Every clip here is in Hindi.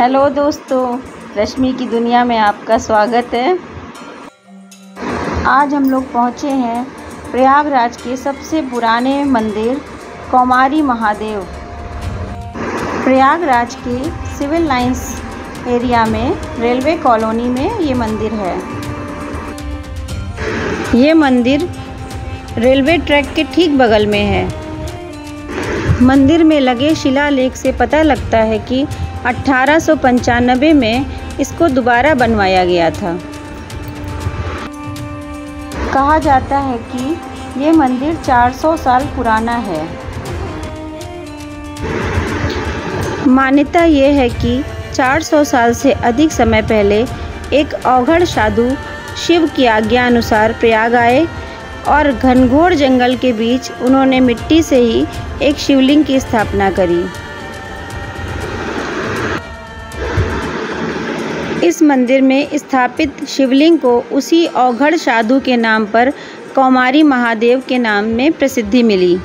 हेलो दोस्तों, रश्मि की दुनिया में आपका स्वागत है। आज हम लोग पहुँचे हैं प्रयागराज के सबसे पुराने मंदिर कौमारी महादेव। प्रयागराज के सिविल लाइंस एरिया में रेलवे कॉलोनी में ये मंदिर है। ये मंदिर रेलवे ट्रैक के ठीक बगल में है। मंदिर में लगे शिलालेख से पता लगता है कि 1895 में इसको दोबारा बनवाया गया था। कहा जाता है कि ये मंदिर 400 साल पुराना है। मान्यता ये है कि 400 साल से अधिक समय पहले एक अवघड़ साधु शिव की आज्ञा अनुसार प्रयाग आए और घनघोर जंगल के बीच उन्होंने मिट्टी से ही एक शिवलिंग की स्थापना करी। इस मंदिर में स्थापित शिवलिंग को उसी अवघड़ साधु के नाम पर कौमारी महादेव के नाम में प्रसिद्धि मिली।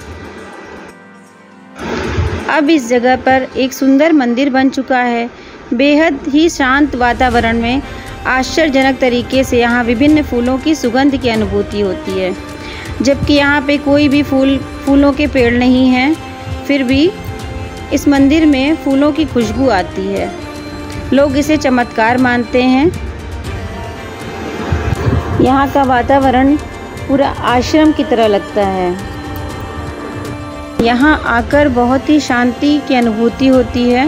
अब इस जगह पर एक सुंदर मंदिर बन चुका है। बेहद ही शांत वातावरण में आश्चर्यजनक तरीके से यहाँ विभिन्न फूलों की सुगंध की अनुभूति होती है, जबकि यहाँ पे कोई भी फूलों के पेड़ नहीं हैं, फिर भी इस मंदिर में फूलों की खुशबू आती है। लोग इसे चमत्कार मानते हैं। यहाँ का वातावरण पूरा आश्रम की तरह लगता है। यहाँ आकर बहुत ही शांति की अनुभूति होती है।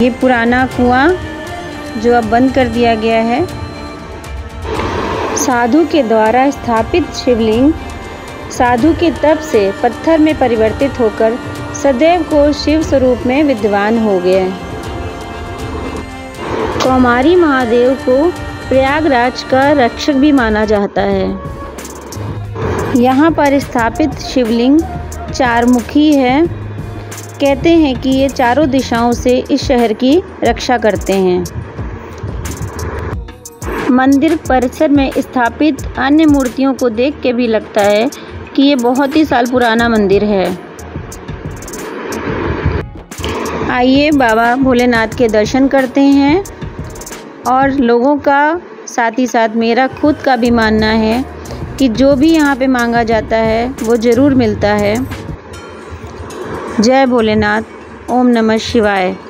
ये पुराना कुआं जो अब बंद कर दिया गया है, साधु के द्वारा स्थापित शिवलिंग साधु के तप से पत्थर में परिवर्तित होकर सदैव को शिव स्वरूप में विद्यमान हो गए। कौमारी महादेव को प्रयागराज का रक्षक भी माना जाता है। यहाँ पर स्थापित शिवलिंग चार मुखी है। कहते हैं कि ये चारों दिशाओं से इस शहर की रक्षा करते हैं। मंदिर परिसर में स्थापित अन्य मूर्तियों को देख के भी लगता है कि ये बहुत ही साल पुराना मंदिर है। आइए बाबा भोलेनाथ के दर्शन करते हैं। और लोगों का, साथ ही साथ मेरा खुद का भी मानना है कि जो भी यहाँ पे मांगा जाता है वो ज़रूर मिलता है। जय भोलेनाथ। ओम नमः शिवाय।